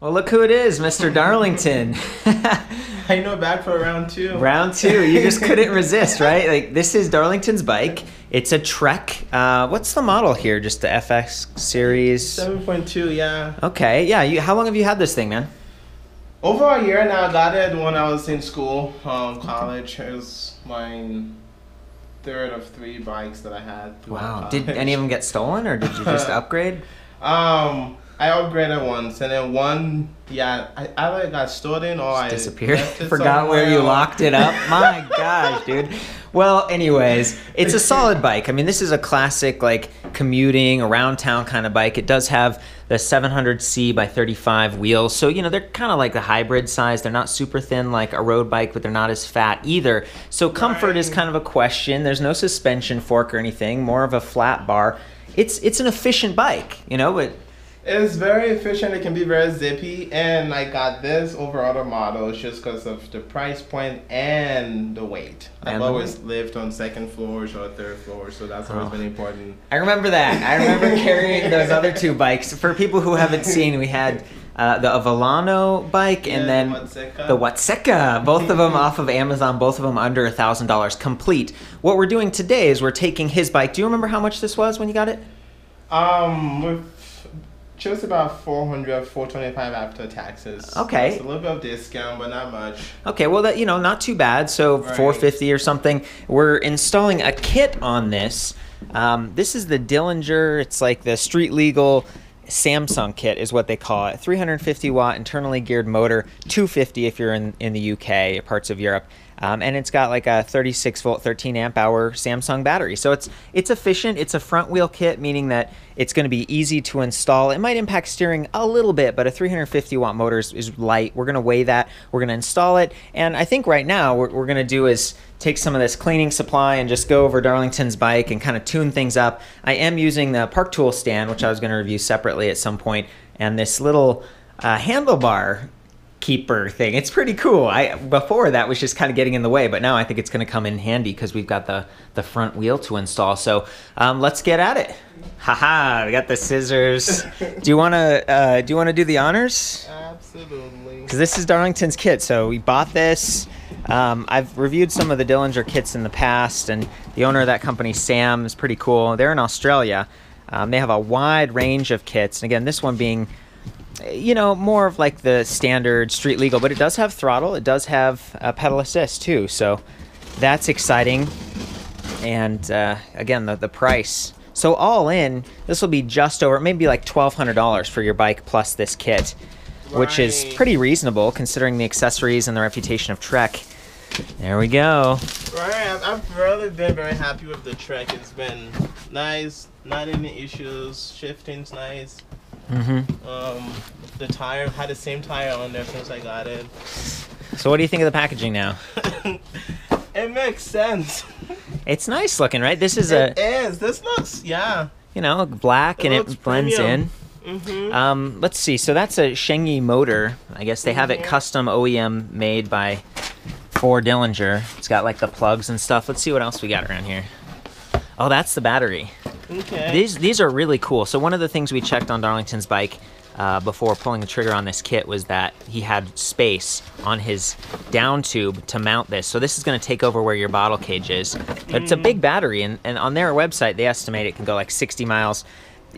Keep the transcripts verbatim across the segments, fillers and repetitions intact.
Well, look who it is, Mister Darlington. I know, back for round two. Round two, you just couldn't resist, right? Like, this is Darlington's bike. It's a Trek. Uh, what's the model here? Just the F X series? seven point two, yeah. Okay, yeah. You, how long have you had this thing, man? Over a year now. I got it when I was in school, um, college. It was my third of three bikes that I had. Wow. College. Did any of them get stolen, or did you just upgrade? Um... I upgraded once, and then one, yeah, I either got stolen or I disappeared. Forgot where you locked it up. My gosh, dude. Well, anyways, it's a solid bike. I mean, this is a classic, like, commuting around town kind of bike. It does have the seven hundred C by thirty-five wheels, so, you know, they're kind of like the hybrid size. They're not super thin like a road bike, but they're not as fat either. So comfort is kind of a question. There's no suspension fork or anything. More of a flat bar. It's it's an efficient bike, you know, but. It's very efficient. It can be very zippy, and I got this over other models just because of the price point and the weight. I've and always weight. lived on second floors or third floors, so that's oh. always been important. I remember that. I remember carrying those other two bikes. For people who haven't seen, we had uh, the Avellano bike and, and then Watseka. the Watseka. Both of them off of Amazon. Both of them under a thousand dollars complete. What we're doing today is we're taking his bike. Do you remember how much this was when you got it? Um. We're Just about four hundred, four twenty-five after taxes. Okay. So a little bit of discount, but not much. Okay, well, that, you know, not too bad. So right. four fifty or something. We're installing a kit on this. Um, this is the Dillenger. It's like the street legal Samsung kit is what they call it. three hundred fifty watt internally geared motor, two fifty if you're in, in the U K, parts of Europe. Um, and it's got like a thirty-six volt, thirteen amp hour Samsung battery. So it's it's efficient. It's a front wheel kit, meaning that it's going to be easy to install. It might impact steering a little bit, but a three hundred fifty watt motor is, is light. We're going to weigh that. We're going to install it. And I think right now what we're going to do is take some of this cleaning supply and just go over Darlington's bike and kind of tune things up. I am using the Park Tool stand, which I was going to review separately at some point, and this little uh, handlebar keeper thing. It's pretty cool. I before that was just kind of getting in the way, but now I think it's going to come in handy because we've got the the front wheel to install. So um, let's get at it. Haha! We got the scissors. Do you want to uh, do you want to do the honors? Absolutely. Because this is Darlington's kit, so we bought this. Um, I've reviewed some of the Dillenger kits in the past, and the owner of that company, Sam, is pretty cool. They're in Australia. Um, they have a wide range of kits, and again, this one being, you know, more of like the standard street legal, but it does have throttle. It does have a pedal assist too, so that's exciting. And uh, again, the, the price. So all in, this will be just over, maybe like twelve hundred dollars for your bike plus this kit, right. Which is pretty reasonable considering the accessories and the reputation of Trek. There we go. Right, I've really been very happy with the Trek. It's been nice, not any issues, shifting's nice. Mm-hmm. Um, the tire, had the same tire on there since I got it. So what do you think of the packaging now? It makes sense. It's nice looking, right? This is it a... It is. This looks, yeah. You know, black it and it blends premium. in. Mm-hmm. Um, let's see. So that's a Shengyi motor. I guess they have mm-hmm. it custom O E M made by for Dillenger. It's got like the plugs and stuff. Let's see what else we got around here. Oh, that's the battery. Okay. These these are really cool. So one of the things we checked on Darlington's bike uh, before pulling the trigger on this kit was that he had space on his down tube to mount this. So this is going to take over where your bottle cage is. But it's a big battery, and, and on their website they estimate it can go like sixty miles.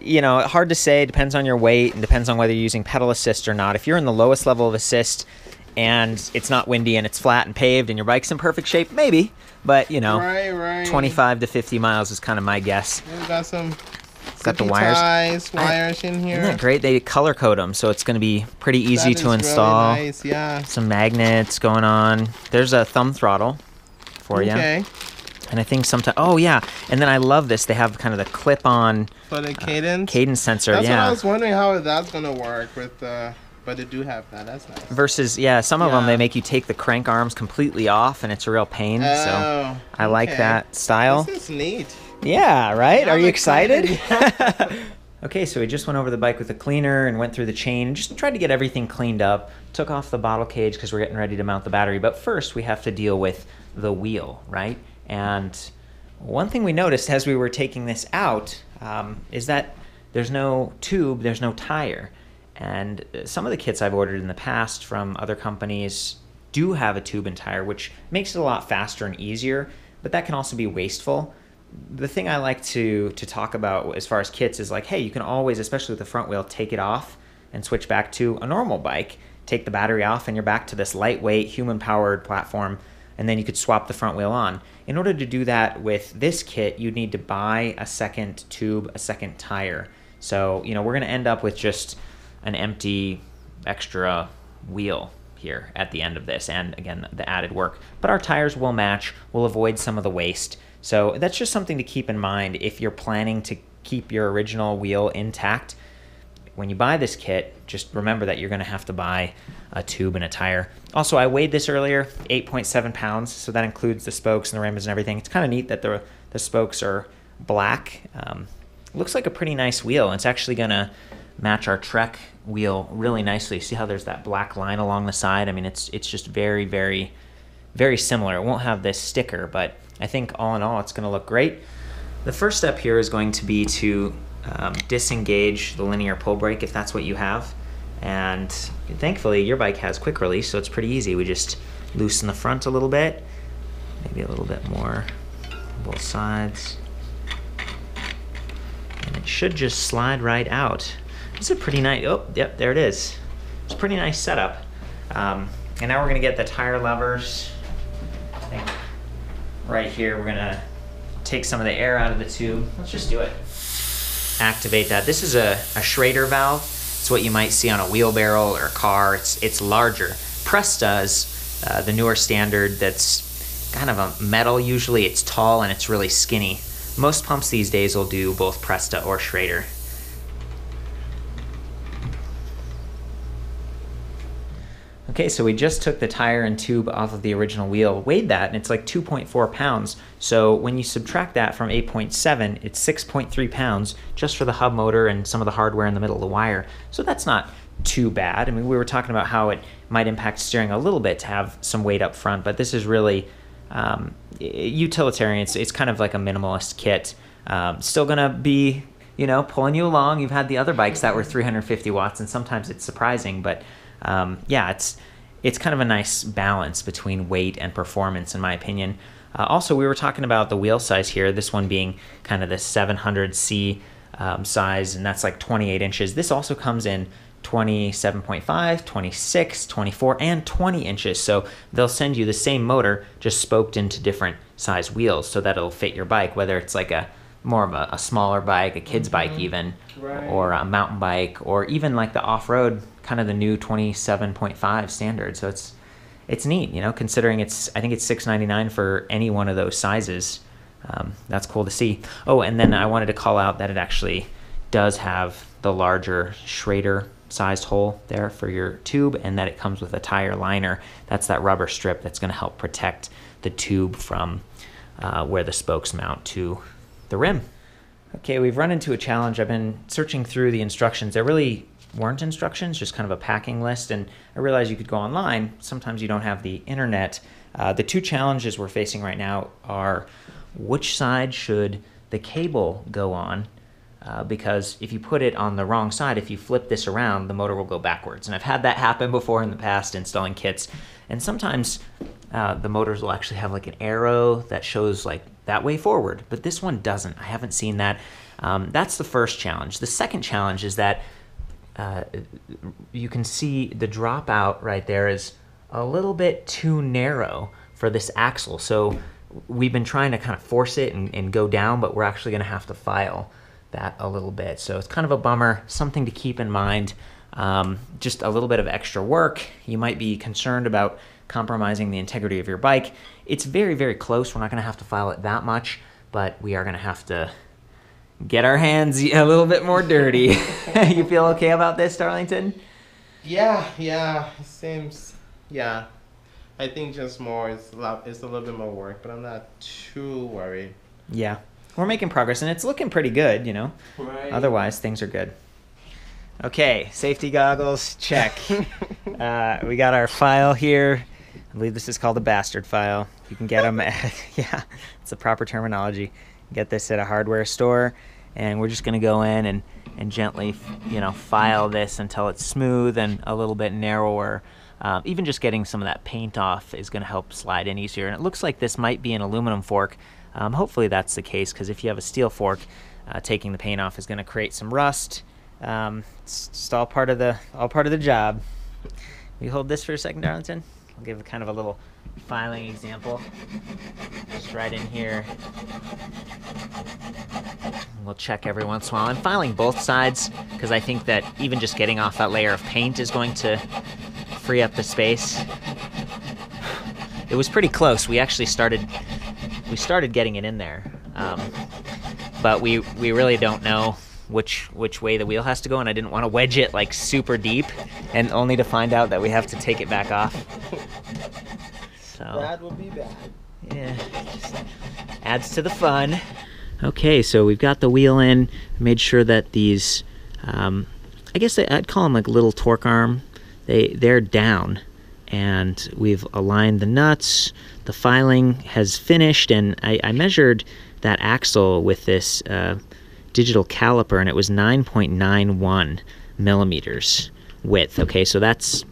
You know, hard to say. It depends on your weight and depends on whether you're using pedal assist or not. If you're in the lowest level of assist, and it's not windy and it's flat and paved and your bike's in perfect shape, maybe. But, you know, right, right. twenty-five to fifty miles is kind of my guess. We've got some got the wires. Ties, wires I, in here. Isn't that great? They color code them, so it's going to be pretty easy to install. Really nice, yeah. Some magnets going on. There's a thumb throttle for okay. you. Okay. And I think sometimes, oh yeah, and then I love this. They have kind of the clip-on for the cadence, uh, cadence sensor. That's yeah. What I was wondering how that's going to work with the. Uh, But they do have that, that's nice. Versus, yeah, some of yeah. them, they make you take the crank arms completely off, and it's a real pain, oh, so I like okay. that style. This is neat. Yeah, right? Are I'm you excited? excited. Okay, so we just went over the bike with the cleaner and went through the chain, just tried to get everything cleaned up, took off the bottle cage because we're getting ready to mount the battery, but first we have to deal with the wheel, right? And one thing we noticed as we were taking this out um, is that there's no tube, there's no tire. And some of the kits I've ordered in the past from other companies do have a tube and tire, which makes it a lot faster and easier, but that can also be wasteful. The thing I like to to talk about as far as kits is like, hey, you can always, especially with the front wheel, take it off and switch back to a normal bike. Take the battery off and you're back to this lightweight, human-powered platform, and then you could swap the front wheel on. In order to do that with this kit, you'd need to buy a second tube, a second tire. So, you know, we're gonna end up with just an empty extra wheel here at the end of this, and again, the added work. But our tires will match, we'll avoid some of the waste. So that's just something to keep in mind if you're planning to keep your original wheel intact. When you buy this kit, just remember that you're gonna have to buy a tube and a tire. Also, I weighed this earlier, eight point seven pounds, so that includes the spokes and the rims and everything. It's kind of neat that the, the spokes are black. Um, looks like a pretty nice wheel. It's actually gonna match our Trek wheel really nicely. See how there's that black line along the side? I mean, it's, it's just very, very, very similar. It won't have this sticker, but I think all in all, it's gonna look great. The first step here is going to be to Um, disengage the linear pull brake if that's what you have, and thankfully your bike has quick release, so it's pretty easy. We just loosen the front a little bit, maybe a little bit more on both sides, and it should just slide right out. It's a pretty nice, oh yep, there it is. It's a pretty nice setup. Um, and now we're gonna get the tire levers. I think right here we're gonna take some of the air out of the tube. Let's just do it. Activate that. This is a, a Schrader valve. It's what you might see on a wheelbarrow or a car. It's it's larger. Presta is uh, the newer standard that's kind of a metal usually. It's tall and it's really skinny. Most pumps these days will do both Presta or Schrader. Okay, so we just took the tire and tube off of the original wheel, weighed that, and it's like two point four pounds. So when you subtract that from eight point seven, it's six point three pounds just for the hub motor and some of the hardware in the middle of the wire. So that's not too bad. I mean, we were talking about how it might impact steering a little bit to have some weight up front, but this is really um, utilitarian. It's, it's kind of like a minimalist kit. Um, still gonna be, you know, pulling you along. You've had the other bikes that were three hundred fifty watts, and sometimes it's surprising, but Um, yeah, it's it's kind of a nice balance between weight and performance, in my opinion. Uh, also, we were talking about the wheel size here, this one being kind of the seven hundred C um, size, and that's like twenty-eight inches. This also comes in twenty-seven point five, twenty-six, twenty-four, and twenty inches. So they'll send you the same motor, just spoked into different size wheels so that it'll fit your bike, whether it's like a more of a, a smaller bike, a kid's mm-hmm. bike even, right. Or a mountain bike, or even like the off-road, kind of the new twenty-seven point five standard. So it's it's neat, you know, considering it's, I think it's six ninety-nine for any one of those sizes. Um, that's cool to see. Oh, and then I wanted to call out that it actually does have the larger Schrader sized hole there for your tube, and that it comes with a tire liner. That's that rubber strip that's gonna help protect the tube from uh, where the spokes mount to the rim. Okay, we've run into a challenge. I've been searching through the instructions. They're really weren't instructions, just kind of a packing list, and I realized you could go online. Sometimes you don't have the internet. Uh, the two challenges we're facing right now are which side should the cable go on, uh, because if you put it on the wrong side, if you flip this around, the motor will go backwards. And I've had that happen before in the past installing kits, and sometimes uh, the motors will actually have like an arrow that shows like that way forward, but this one doesn't. I haven't seen that. Um, that's the first challenge. The second challenge is that Uh, you can see the dropout right there is a little bit too narrow for this axle. So we've been trying to kind of force it and, and go down, but we're actually gonna have to file that a little bit. So it's kind of a bummer, something to keep in mind. Um, just a little bit of extra work. You might be concerned about compromising the integrity of your bike. It's very, very close. We're not gonna have to file it that much, but we are gonna have to get our hands a little bit more dirty. You feel okay about this, Darlington? Yeah, yeah, it seems, yeah. I think just more, it's a, lot, it's a little bit more work, but I'm not too worried. Yeah, we're making progress and it's looking pretty good, you know? Right. Otherwise, things are good. Okay, safety goggles, check. uh, we got our file here. I believe this is called a bastard file. You can get them at, yeah, it's the proper terminology. Get this at a hardware store, and we're just gonna go in and and gently, you know, file this until it's smooth and a little bit narrower. Uh, even just getting some of that paint off is going to help slide in easier. And it looks like this might be an aluminum fork. Um, hopefully that's the case, because if you have a steel fork, uh, taking the paint off is going to create some rust. Um, it's just all part of the all part of the job. Will you hold this for a second, Darlington? I'll give kind of a little filing example. Just right in here. We'll check every once in a while. I'm filing both sides because I think that even just getting off that layer of paint is going to free up the space. It was pretty close. We actually started we started getting it in there, um, but we we really don't know which which way the wheel has to go, and I didn't want to wedge it like super deep, and only to find out that we have to take it back off. So that will be bad. Yeah, just adds to the fun. Okay, so we've got the wheel in. Made sure that these, um, I guess they, I'd call them like little torque arm. They, they're down, and we've aligned the nuts. The filing has finished, and I, I measured that axle with this uh, digital caliper, and it was nine point nine one millimeters width. Okay, so that's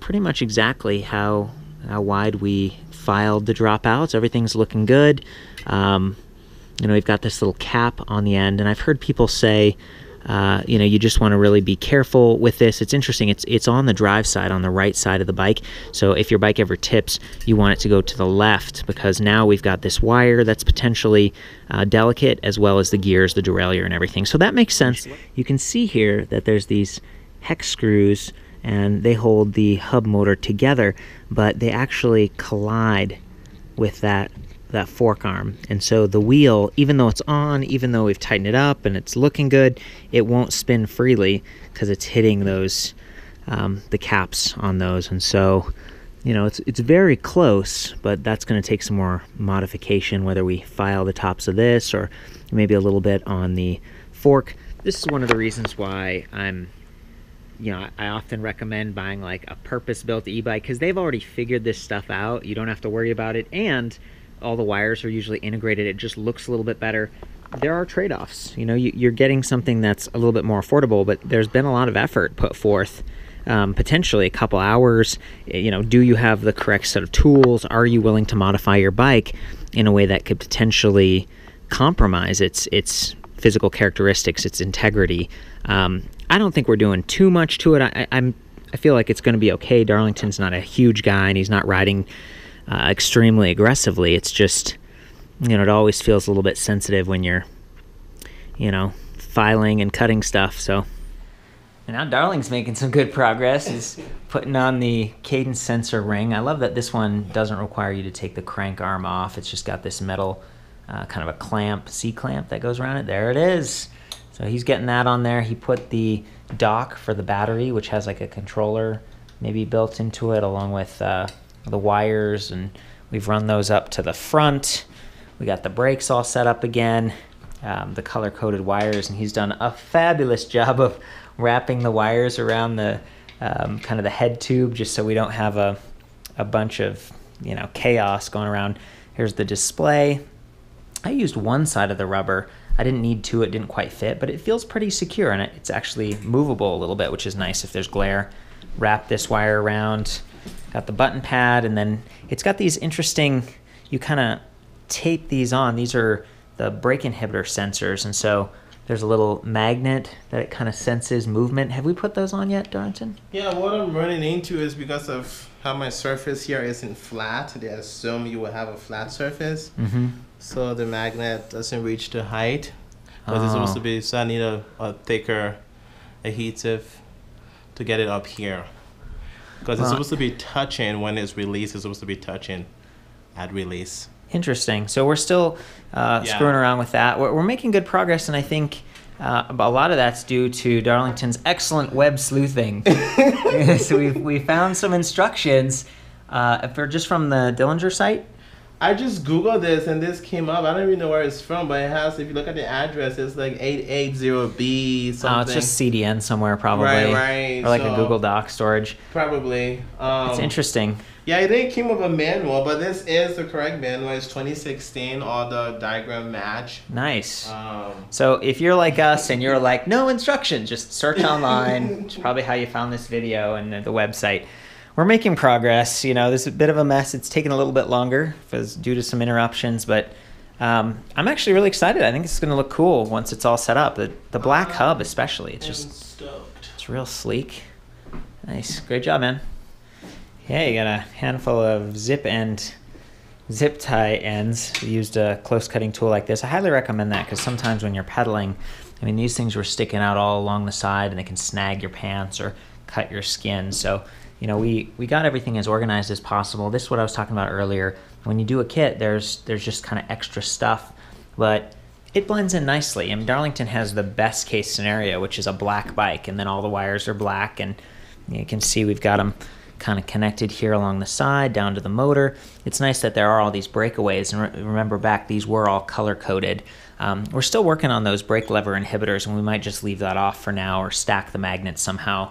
pretty much exactly how, how wide we filed the dropouts. Everything's looking good. Um, you know, we've got this little cap on the end, and I've heard people say, Uh, you know, you just want to really be careful with this. It's interesting. It's it's on the drive side, on the right side of the bike. So if your bike ever tips, you want it to go to the left, because now we've got this wire that's potentially uh, delicate, as well as the gears, the derailleur, and everything. So that makes sense. You can see here that there's these hex screws, and they hold the hub motor together, but they actually collide with that that fork arm. And so the wheel, even though it's on, even though we've tightened it up and it's looking good, it won't spin freely because it's hitting those, um, the caps on those. And so, you know, it's, it's very close, but that's going to take some more modification, whether we file the tops of this or maybe a little bit on the fork. This is one of the reasons why I'm, you know, I often recommend buying like a purpose-built e-bike, because they've already figured this stuff out. You don't have to worry about it. And all the wires are usually integrated. It just looks a little bit better. There are trade-offs. You know, you, you're getting something that's a little bit more affordable, but there's been a lot of effort put forth, um, potentially a couple hours. You know, do you have the correct set of tools? Are you willing to modify your bike in a way that could potentially compromise its its physical characteristics, its integrity? Um, I don't think we're doing too much to it. I, I'm I feel like it's going to be okay. Darlington's not a huge guy, and he's not riding Uh, extremely aggressively. It's just, you know, it always feels a little bit sensitive when you're, you know, filing and cutting stuff. So, and now Darling's making some good progress. He's putting on the cadence sensor ring. I love that this one doesn't require you to take the crank arm off. It's just got this metal uh, kind of a clamp, C-clamp that goes around it. There it is. So he's getting that on there. He put the dock for the battery, which has like a controller maybe built into it, along with uh, the wires, and we've run those up to the front. We got the brakes all set up again, um, the color-coded wires, and he's done a fabulous job of wrapping the wires around the um, kind of the head tube, just so we don't have a, a bunch of, you know, chaos going around. Here's the display. I used one side of the rubber. I didn't need two. It didn't quite fit, but it feels pretty secure, and it's actually movable a little bit, which is nice if there's glare. Wrap this wire around. Got the button pad, and then it's got these interesting, you kind of tape these on. These are the brake inhibitor sensors, and so there's a little magnet that it kind of senses movement. Have we put those on yet, Darlington? Yeah, what I'm running into is, because of how my surface here isn't flat, they assume you will have a flat surface, mm-hmm. so the magnet doesn't reach the height. Because oh. it's supposed to be, so I need a, a thicker adhesive to get it up here. Because it's supposed to be touching when it's released. It's supposed to be touching at release. Interesting. So we're still uh, yeah. screwing around with that. We're, we're making good progress, and I think uh, a lot of that's due to Darlington's excellent web sleuthing. So we've, we found some instructions uh, for just from the Dillenger site. I just Googled this, and this came up. I don't even know where it's from, but it has, if you look at the address, it's like eight eighty B something. Oh, it's just C D N somewhere, probably. Right, right. Or like so, a Google Doc storage. Probably. Um, it's interesting. Yeah, it didn't came with a manual, but this is the correct manual. It's twenty sixteen, all the diagram match. Nice. Um, so if you're like us and you're like, no instructions, just search online, which is probably how you found this video and the website. We're making progress. You know, this is a bit of a mess. It's taken a little bit longer due to some interruptions, but um, I'm actually really excited. I think it's going to look cool once it's all set up. The, the black um, hub especially. It's just stoked. It's real sleek. Nice. Great job, man. Yeah, you got a handful of zip end, zip tie ends. We used a close cutting tool like this. I highly recommend that because sometimes when you're pedaling, I mean, these things were sticking out all along the side and they can snag your pants or cut your skin. So, you know, we, we got everything as organized as possible. This is what I was talking about earlier. When you do a kit, there's, there's just kind of extra stuff, but it blends in nicely. I mean, Darlington has the best case scenario, which is a black bike, and then all the wires are black, and you can see we've got them kind of connected here along the side down to the motor. It's nice that there are all these breakaways, and re remember back, these were all color coded. Um, we're still working on those brake lever inhibitors, and we might just leave that off for now or stack the magnets somehow.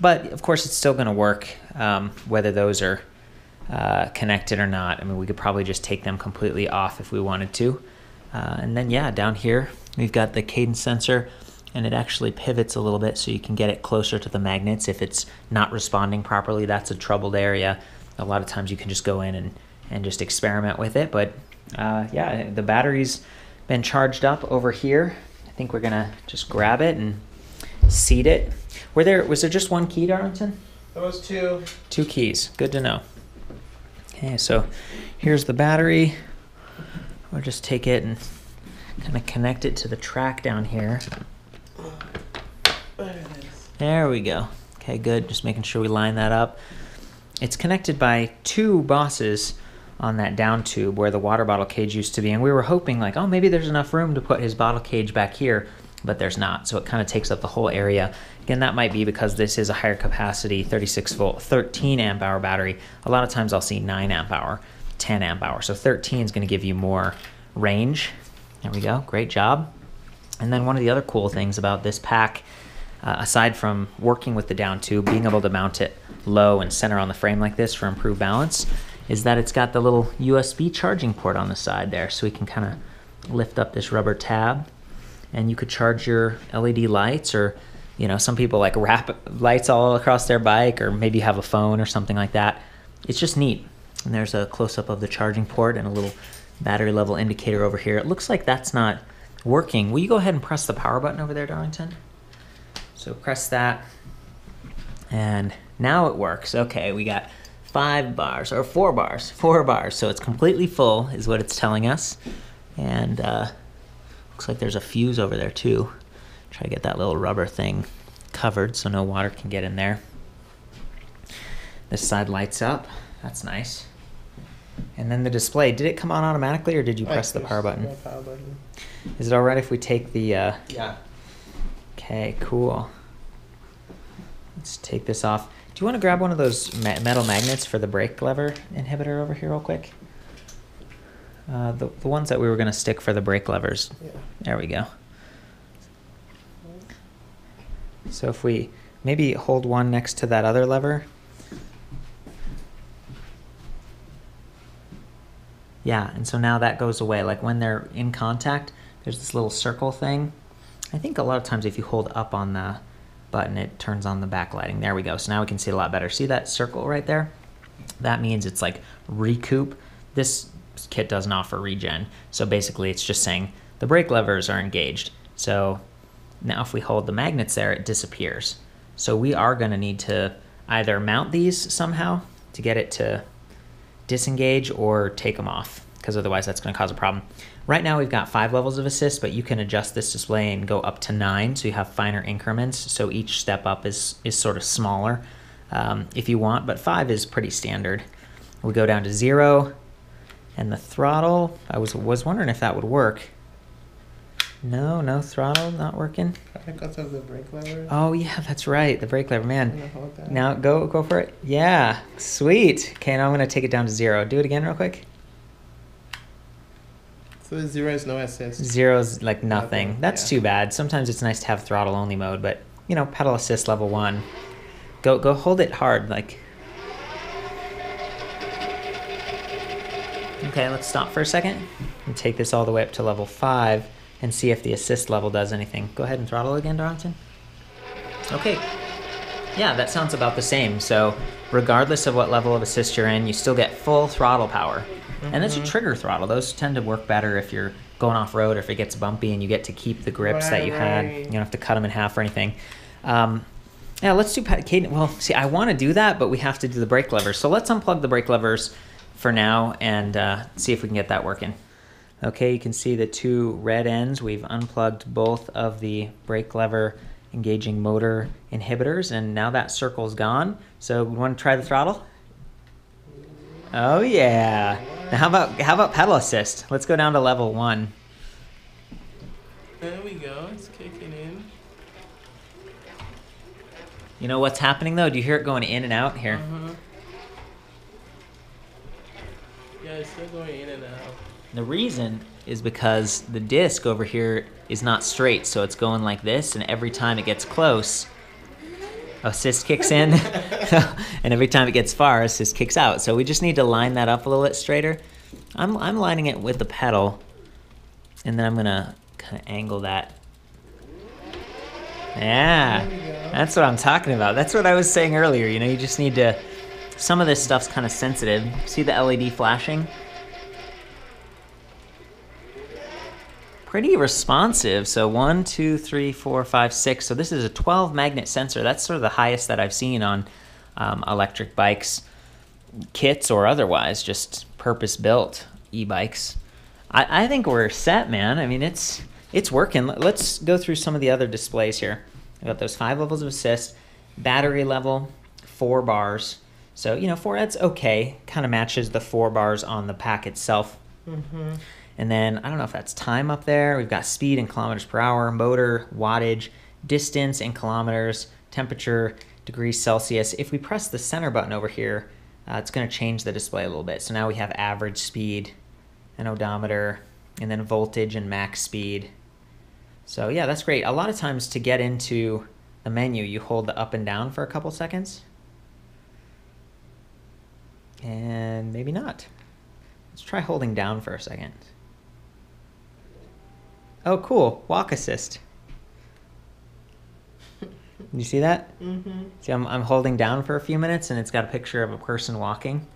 But of course it's still gonna work um, whether those are uh, connected or not. I mean, we could probably just take them completely off if we wanted to. Uh, and then yeah, down here, we've got the cadence sensor, and it actually pivots a little bit so you can get it closer to the magnets. If it's not responding properly, that's a troubled area. A lot of times you can just go in and, and just experiment with it. But uh, yeah, the battery's been charged up over here. I think we're gonna just grab it and seat it. Were there, was there just one key, Darlington? There was two. Two keys, good to know. Okay, so here's the battery. We'll just take it and kind of connect it to the track down here. There we go. Okay, good. Just making sure we line that up. It's connected by two bosses on that down tube where the water bottle cage used to be. And we were hoping like, oh, maybe there's enough room to put his bottle cage back here, but there's not. So it kind of takes up the whole area. Again, that might be because this is a higher capacity thirty-six volt, thirteen amp hour battery. A lot of times I'll see nine amp hour, ten amp hour. So thirteen is going to give you more range. There we go. Great job. And then one of the other cool things about this pack, Uh, aside from working with the down tube, being able to mount it low and center on the frame like this for improved balance, is that it's got the little U S B charging port on the side there. So we can kind of lift up this rubber tab and you could charge your L E D lights, or, you know, some people like wrap lights all across their bike, or maybe have a phone or something like that. It's just neat. And there's a close up of the charging port and a little battery level indicator over here. It looks like that's not working. Will you go ahead and press the power button over there, Darlington? So press that, and now it works. Okay, we got five bars, or four bars, four bars. So it's completely full is what it's telling us. And uh, looks like there's a fuse over there too. Try to get that little rubber thing covered so no water can get in there. This side lights up, that's nice. And then the display, did it come on automatically, or did you press the power button? power button? Is it all right if we take the... Uh, yeah. Okay, cool. Let's take this off. Do you want to grab one of those ma metal magnets for the brake lever inhibitor over here real quick? Uh, the, the ones that we were going to stick for the brake levers. Yeah. There we go. So if we maybe hold one next to that other lever. Yeah, and so now that goes away. Like when they're in contact, there's this little circle thing. I think a lot of times if you hold up on the button, it turns on the backlighting. There we go. So now we can see a lot better. See that circle right there? That means it's like recoup. This kit doesn't offer regen. So basically it's just saying the brake levers are engaged. So now if we hold the magnets there, it disappears. So we are going to need to either mount these somehow to get it to disengage, or take them off, because otherwise that's going to cause a problem. Right now we've got five levels of assist, but you can adjust this display and go up to nine, so you have finer increments, so each step up is, is sort of smaller um, if you want, but five is pretty standard. We go down to zero, and the throttle, I was, was wondering if that would work. No, no throttle, not working. I think that's the brake lever. Oh yeah, that's right, the brake lever, man. Now go, go for it. Yeah, sweet. Okay, now I'm gonna take it down to zero. Do it again real quick. So zero is no assist. Zero is like nothing. nothing. That's yeah. too bad. Sometimes it's nice to have throttle only mode, but you know, pedal assist level one. Go go hold it hard, like Okay, let's stop for a second and take this all the way up to level five and see if the assist level does anything. Go ahead and throttle again, Darlington. Okay. Yeah, that sounds about the same. So regardless of what level of assist you're in, you still get full throttle power. Mm-hmm. And that's a trigger throttle. Those tend to work better if you're going off-road or if it gets bumpy and you get to keep the grips right that you had. You don't have to cut them in half or anything. Um, yeah, let's do cadence. Well, see, I want to do that, but we have to do the brake levers. So let's unplug the brake levers for now and uh, see if we can get that working. Okay, you can see the two red ends. We've unplugged both of the brake lever engaging motor inhibitors, and now that circle's gone. So we want to try the throttle? Oh yeah. Now how about how about pedal assist? Let's go down to level one. There we go, it's kicking in. You know what's happening though? Do you hear it going in and out here? Uh-huh. Yeah, it's still going in and out. The reason is because the disc over here is not straight, so it's going like this, and every time it gets close, assist kicks in, and every time it gets far, assist kicks out. So we just need to line that up a little bit straighter. I'm, I'm lining it with the pedal, and then I'm gonna kind of angle that. Yeah, that's what I'm talking about. That's what I was saying earlier, you know, you just need to, some of this stuff's kind of sensitive. See the L E D flashing? Pretty responsive, so one, two, three, four, five, six. So this is a twelve magnet sensor. That's sort of the highest that I've seen on um, electric bikes, kits or otherwise, just purpose-built e-bikes. I, I think we're set, man. I mean, it's it's working. Let's go through some of the other displays here. We've got those five levels of assist, battery level, four bars. So, you know, four, that's okay. Kind of matches the four bars on the pack itself. Mm-hmm. And then, I don't know if that's time up there. We've got speed in kilometers per hour, motor, wattage, distance in kilometers, temperature, degrees Celsius. If we press the center button over here, uh, it's gonna change the display a little bit. So now we have average speed, an odometer, and then voltage and max speed. So yeah, that's great. A lot of times to get into the menu, you hold the up and down for a couple seconds. And maybe not. Let's try holding down for a second. Oh, cool. Walk assist. You see that? Mm-hmm. See, I'm, I'm holding down for a few minutes, and it's got a picture of a person walking.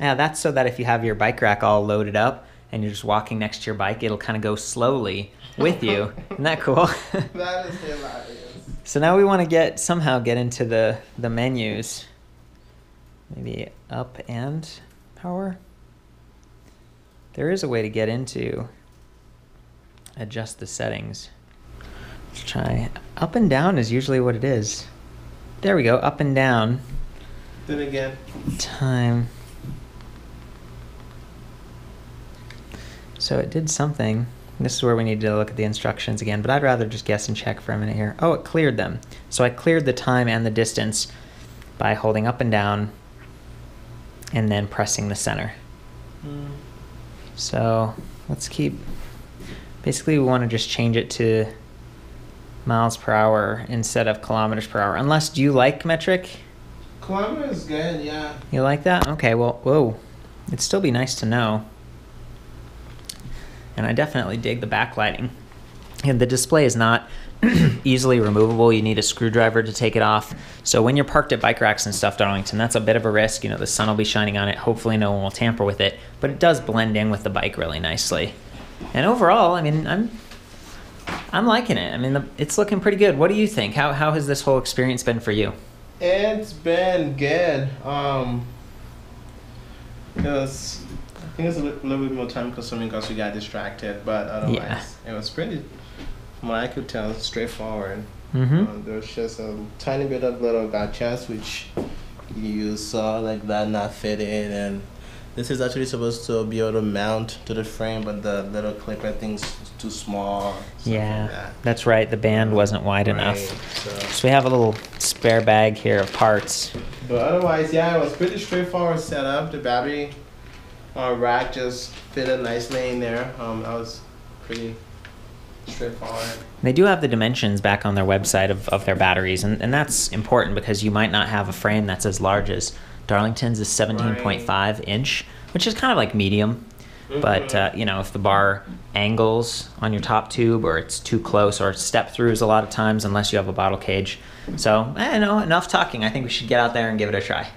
Yeah, that's so that if you have your bike rack all loaded up and you're just walking next to your bike, it'll kind of go slowly with you. Isn't that cool? That is hilarious. So now we want to get somehow get into the, the menus. Maybe up and power. There is a way to get into adjust the settings. Let's try up and down is usually what it is. There we go, up and down. Do it again. Time. So it did something. This is where we need to look at the instructions again, but I'd rather just guess and check for a minute here. Oh, it cleared them. So I cleared the time and the distance by holding up and down and then pressing the center. Mm. So let's keep, basically we want to just change it to miles per hour instead of kilometers per hour. Unless, do you like metric? Kilometers is good, yeah. You like that? Okay, well, whoa. It'd still be nice to know. And I definitely dig the backlighting. And the display is not easily removable. You need a screwdriver to take it off. So when you're parked at bike racks and stuff, Darlington, that's a bit of a risk. You know, the sun will be shining on it. Hopefully no one will tamper with it, but it does blend in with the bike really nicely. And overall, I mean, I'm I'm liking it. I mean, the, it's looking pretty good. What do you think? How, how has this whole experience been for you? It's been good. Um, it was, I think it's a little, little bit more time consuming because we got distracted, but otherwise yeah. It was pretty, from what I could tell, straightforward. Mm-hmm. Um, there's just a tiny bit of little gotchas which you saw like that not fit in, and this is actually supposed to be able to mount to the frame, but the little clipper thing's too small. Yeah, like that. That's right. The band wasn't wide right, enough. So. so we have a little spare bag here of parts. But otherwise, yeah, it was pretty straightforward setup. The battery uh, rack just fitted nicely in there. Um, that was pretty. They do have the dimensions back on their website of, of their batteries, and, and that's important because you might not have a frame that's as large as Darlington's is seventeen point five inch, which is kind of like medium. But uh, you know, if the bar angles on your top tube, or it's too close, or step throughs a lot of times, unless you have a bottle cage. So I don't know, enough talking. I think we should get out there and give it a try.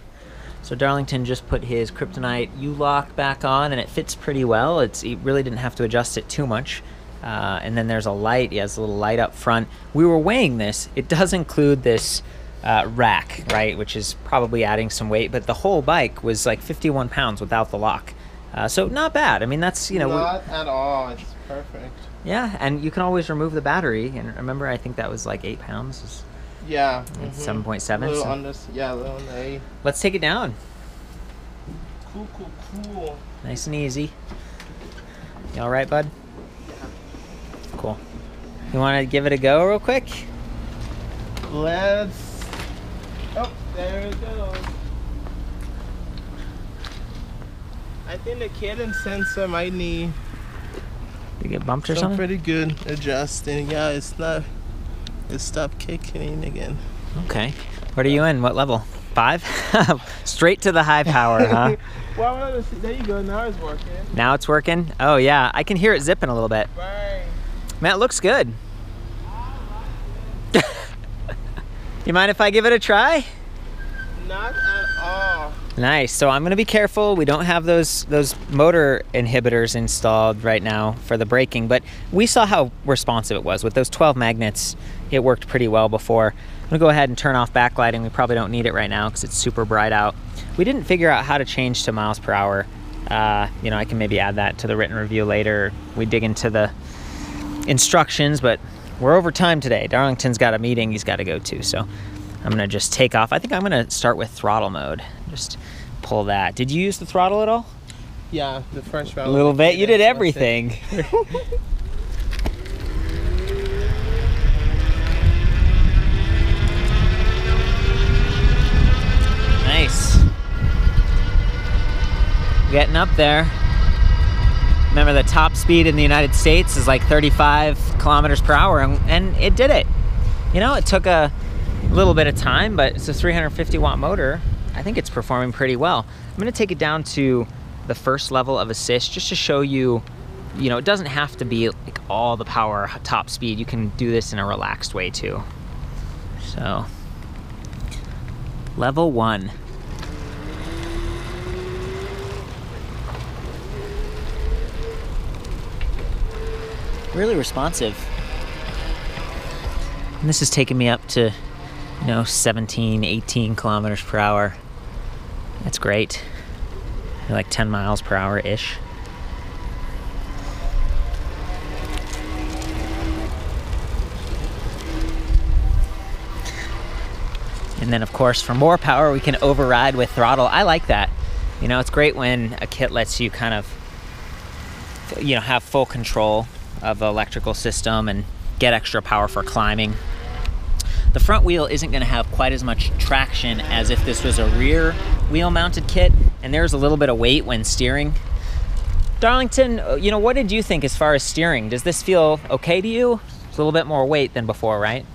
So Darlington just put his Kryptonite U-lock back on, and it fits pretty well. It's, he really didn't have to adjust it too much. Uh, and then there's a light. He has a little light up front. We were weighing this. It does include this uh, rack, right, which is probably adding some weight, but the whole bike was like fifty-one pounds without the lock. Uh, so not bad. I mean, that's, you know, not at all. It's perfect. Yeah, and you can always remove the battery. And remember, I think that was like eight pounds. Yeah. Seven point seven. Little on this, yeah, little on the eight. Let's take it down. Cool, cool, cool. Nice and easy. You all right, bud? Yeah. Cool. You want to give it a go real quick? Let's. Oh, there it goes. I think the cadence sensor might need. Did it get bumped or something? Pretty good adjusting. Yeah, it's not. It stopped kicking again. Okay. What are you in? What level? Five? Straight to the high power, huh? Well, there you go. Now it's working. Now it's working? Oh, yeah. I can hear it zipping a little bit. Right. Man, it looks good. I like it. You mind if I give it a try? Not at all. Nice. So I'm going to be careful. We don't have those those motor inhibitors installed right now for the braking, but we saw how responsive it was. With those twelve magnets, it worked pretty well before. I'm going to go ahead and turn off backlighting. We probably don't need it right now because it's super bright out. We didn't figure out how to change to miles per hour. Uh, you know, I can maybe add that to the written review later. We dig into the instructions, but we're over time today. Darlington's got a meeting he's got to go to, so I'm going to just take off. I think I'm going to start with throttle mode. Just pull that. Did you use the throttle at all? Yeah, the first round. A little bit. You did everything. Nice. Getting up there. Remember, the top speed in the United States is like thirty-five kilometers per hour, and, and it did it. You know, it took a little bit of time, but it's a three hundred fifty watt motor. I think it's performing pretty well. I'm gonna take it down to the first level of assist just to show you, you know, it doesn't have to be like all the power, top speed. You can do this in a relaxed way too. So, level one. Really responsive. And this is taking me up to, you know, seventeen, eighteen kilometers per hour. That's great. Like ten miles per hour-ish. And then, of course, for more power, we can override with throttle. I like that. You know, it's great when a kit lets you kind of, you know, have full control of the electrical system and get extra power for climbing. The front wheel isn't going to have quite as much traction as if this was a rear wheel mounted kit, and there's a little bit of weight when steering. Darlington, you know, what did you think as far as steering? Does this feel okay to you? It's a little bit more weight than before, right?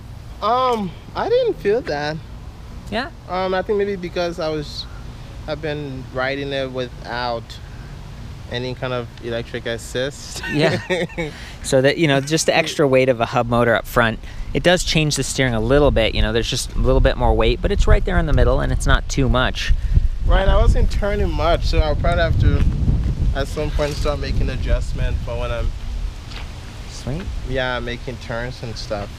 Um, I didn't feel that. Yeah? Um, I think maybe because I was, I've been riding it without any kind of electric assist. Yeah. So that, you know, just the extra weight of a hub motor up front, it does change the steering a little bit. You know, there's just a little bit more weight, but it's right there in the middle and it's not too much. Right, I wasn't turning much, so I'll probably have to at some point start making adjustments for when I'm Sweet. Yeah, making turns and stuff.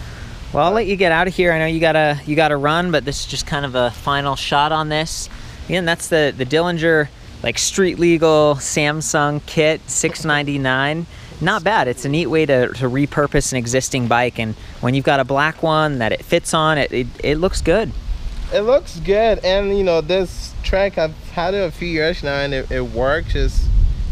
Well, I'll let you get out of here. I know you gotta you gotta run, but this is just kind of a final shot on this. Again, that's the the Dillenger, like, street legal Samsung kit, six ninety-nine. Not bad. It's a neat way to, to repurpose an existing bike, and when you've got a black one that it fits on, it, it, it looks good. It looks good, and you know, this Trek, I've had it a few years now, and it, it works. It's,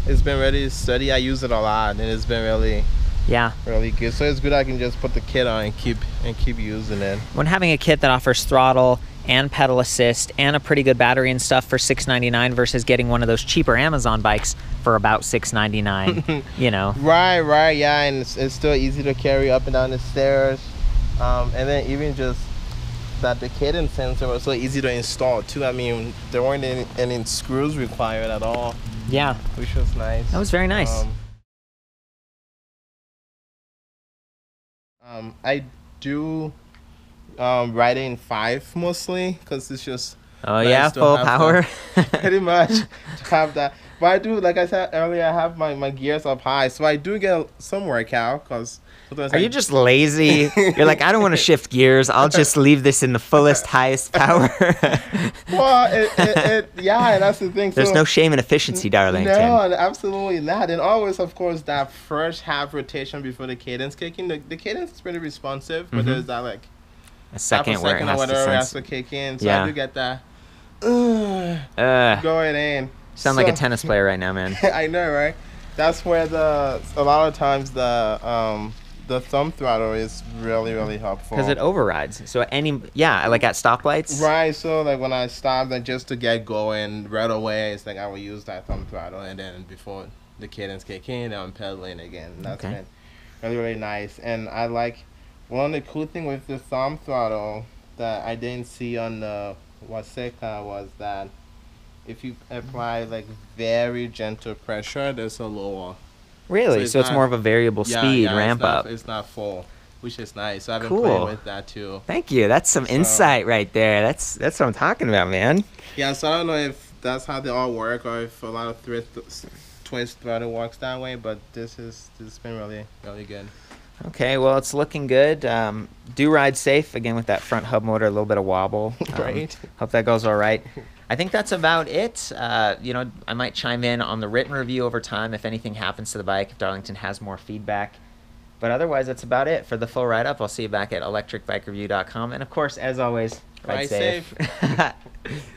it's been really steady. I use it a lot, and it's been really, yeah, really good. So it's good I can just put the kit on and keep, and keep using it. When having a kit that offers throttle and pedal assist and a pretty good battery and stuff for six ninety-nine versus getting one of those cheaper Amazon bikes for about six ninety-nine, you know. Right, right, yeah, and it's, it's still easy to carry up and down the stairs. Um, and then even just that the cadence sensor was so easy to install too. I mean, there weren't any, any screws required at all. Yeah. Which was nice. That was very nice. Um, um, I do um, ride it in five mostly because it's just... Oh, nice yeah, full power. That, pretty much to have that. But I do, like I said earlier, I have my, my gears up high. So I do get some workout because... Are you just lazy? You're like, I don't want to shift gears. I'll just leave this in the fullest, highest power. Well, it, it, it, yeah, and that's the thing. There's so, no shame in efficiency, Darlington. No, absolutely not. And always, of course, that first half rotation before the cadence kicking. The, the cadence is pretty responsive, but mm-hmm. there's that, like, a second, half a second where it has, or whatever to has to kick in. So yeah. I do get that. Uh, uh, going in. Sound so, like a tennis player right now, man. I know, right? That's where the a lot of times the... Um, The thumb throttle is really, really helpful. Because it overrides. So any, yeah, like at stoplights. Right, so like when I stop, like just to get going right away, it's like I will use that thumb throttle. And then before the cadence kick in, I'm pedaling again. And that's okay. been really, really nice. And I like, one of the cool thing with the thumb throttle that I didn't see on the Waseca was that if you apply like very gentle pressure, there's a lower. Really? So it's, so it's not, more of a variable yeah, speed yeah, ramp it's not, up. It's not full, which is nice. So I've been cool. playing with that too. Thank you. That's some so, insight right there. That's that's what I'm talking about, man. Yeah, so I don't know if that's how they all work or if a lot of th twist throttle works that way, but this is this has been really, really good. Okay, well, it's looking good. Um, do ride safe, again, with that front hub motor, a little bit of wobble. Um, right. Hope that goes all right. I think that's about it. Uh, you know, I might chime in on the written review over time if anything happens to the bike, if Darlington has more feedback. But otherwise, that's about it for the full write-up. I'll see you back at Electric Bike Review dot com. And, of course, as always, ride, ride safe. safe.